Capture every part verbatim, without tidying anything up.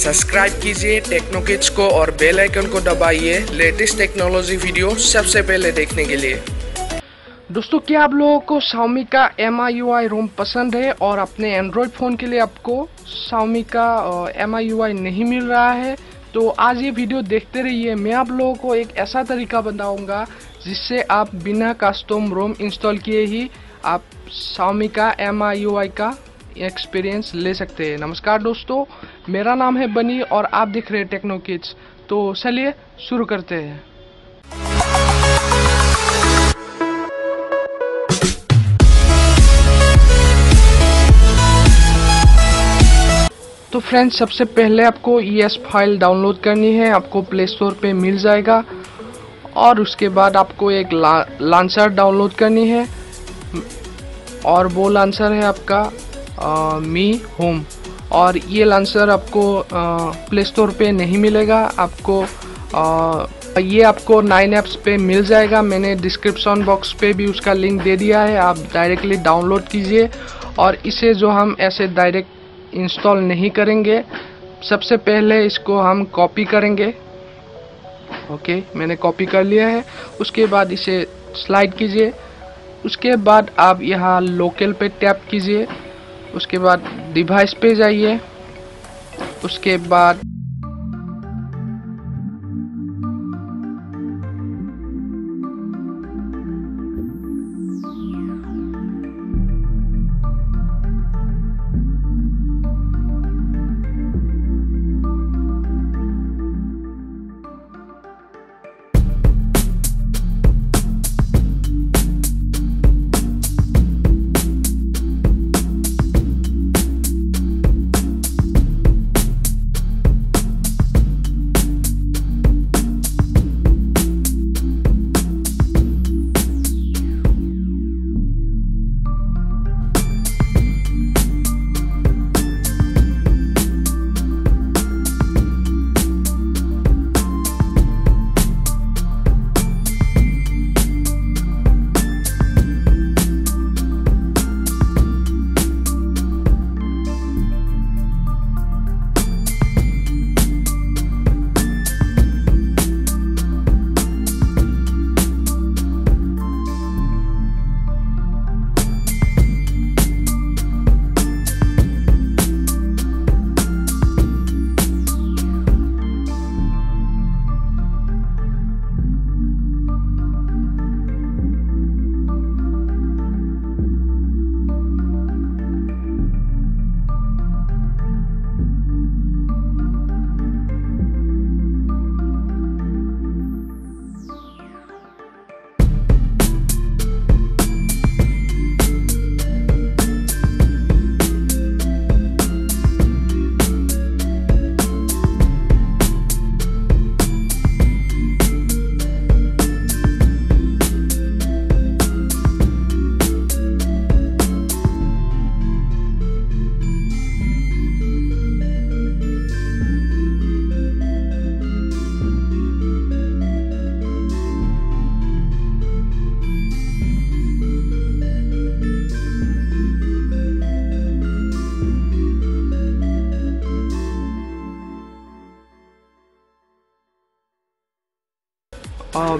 Subscribe कीजिए टेक्नोकिट्स को और बेल आइकन को दबाइए लेटेस्ट टेक्नोलॉजी वीडियो सबसे पहले देखने के लिए। दोस्तों, क्या आप लोगों को Xiaomi का एम आई यू आई रोम पसंद है और अपने एंड्रॉयड फ़ोन के लिए आपको Xiaomi का एम आई यू आई नहीं मिल रहा है तो आज ये वीडियो देखते रहिए। मैं आप लोगों को एक ऐसा तरीका बताऊंगा जिससे आप बिना कस्टम रोम इंस्टॉल किए ही आप Xiaomi का एम आई यू आई का एक्सपीरियंस ले सकते हैं। नमस्कार दोस्तों, मेरा नाम है बनी और आप देख रहे हैं टेक्नोकिट्स। तो चलिए शुरू करते हैं। तो फ्रेंड्स, सबसे पहले आपको ई एस फाइल डाउनलोड करनी है, आपको प्ले स्टोर पे मिल जाएगा। और उसके बाद आपको एक लॉन्चर डाउनलोड करनी है और वो लॉन्चर है आपका आ, मी होम। और ये लॉन्चर आपको प्ले स्टोर पे नहीं मिलेगा, आपको आ, ये आपको नाइन ऐप्स पे मिल जाएगा। मैंने डिस्क्रिप्शन बॉक्स पे भी उसका लिंक दे दिया है, आप डायरेक्टली डाउनलोड कीजिए। और इसे जो हम ऐसे डायरेक्ट इंस्टॉल नहीं करेंगे, सबसे पहले इसको हम कॉपी करेंगे। ओके, मैंने कॉपी कर लिया है। उसके बाद इसे स्लाइड कीजिए, उसके बाद आप यहाँ लोकल पे टैप कीजिए, उसके बाद डिवाइस पे जाइए, उसके बाद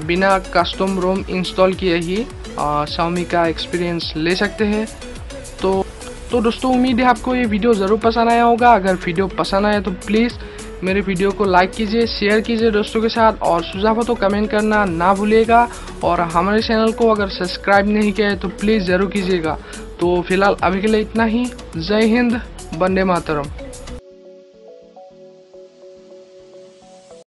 बिना कस्टम रोम इंस्टॉल किए ही Xiaomi का एक्सपीरियंस ले सकते हैं। तो तो दोस्तों, उम्मीद है आपको ये वीडियो ज़रूर पसंद आया होगा। अगर वीडियो पसंद आया तो प्लीज़ मेरे वीडियो को लाइक कीजिए, शेयर कीजिए दोस्तों के साथ और सुझाव हो तो कमेंट करना ना भूलिएगा। और हमारे चैनल को अगर सब्सक्राइब नहीं किया है तो प्लीज़ ज़रूर कीजिएगा। तो फिलहाल अभी के लिए इतना ही। जय हिंद, वंदे मातरम।